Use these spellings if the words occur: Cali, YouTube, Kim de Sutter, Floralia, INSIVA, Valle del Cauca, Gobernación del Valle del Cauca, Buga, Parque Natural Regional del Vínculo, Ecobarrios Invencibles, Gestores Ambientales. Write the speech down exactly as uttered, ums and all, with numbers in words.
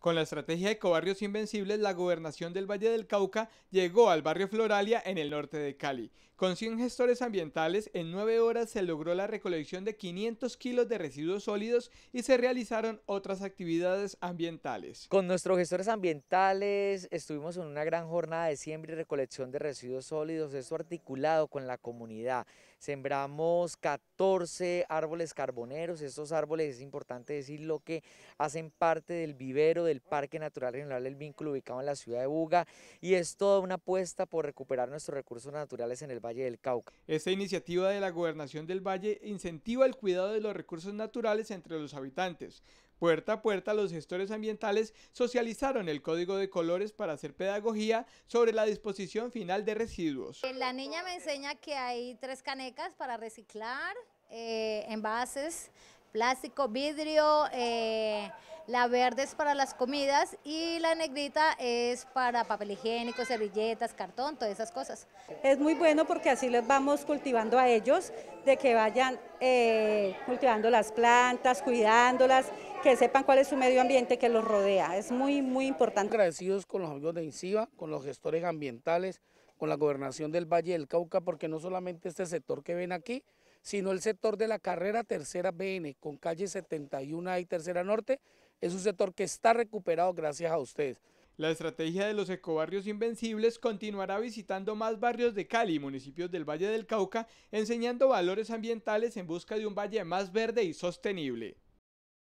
Con la estrategia Ecobarrios Invencibles, la Gobernación del Valle del Cauca llegó al barrio Floralia en el norte de Cali. Con cien gestores ambientales, en nueve horas se logró la recolección de quinientos kilos de residuos sólidos y se realizaron otras actividades ambientales. Con nuestros gestores ambientales estuvimos en una gran jornada de siembra y recolección de residuos sólidos, esto articulado con la comunidad. Sembramos catorce árboles carboneros, estos árboles, es importante decirlo, que hacen parte del vivero del Parque Natural Regional del Vínculo ubicado en la ciudad de Buga, y es toda una apuesta por recuperar nuestros recursos naturales en el Valle del Cauca. Esta iniciativa de la Gobernación del Valle incentiva el cuidado de los recursos naturales entre los habitantes. Puerta a puerta, los gestores ambientales socializaron el código de colores para hacer pedagogía sobre la disposición final de residuos. La niña me enseña que hay tres canecas para reciclar, eh, envases, plástico, vidrio, eh, la verde es para las comidas y la negrita es para papel higiénico, servilletas, cartón, todas esas cosas. Es muy bueno porque así los vamos cultivando a ellos, de que vayan eh, cultivando las plantas, cuidándolas, que sepan cuál es su medio ambiente que los rodea. Es muy, muy importante. Agradecidos con los amigos de INSIVA, con los gestores ambientales, con la Gobernación del Valle del Cauca, porque no solamente este sector que ven aquí, sino el sector de la carrera tercera B N, con calle setenta y uno A y tercera norte, es un sector que está recuperado gracias a ustedes. La estrategia de los Ecobarrios Invencibles continuará visitando más barrios de Cali y municipios del Valle del Cauca, enseñando valores ambientales en busca de un valle más verde y sostenible.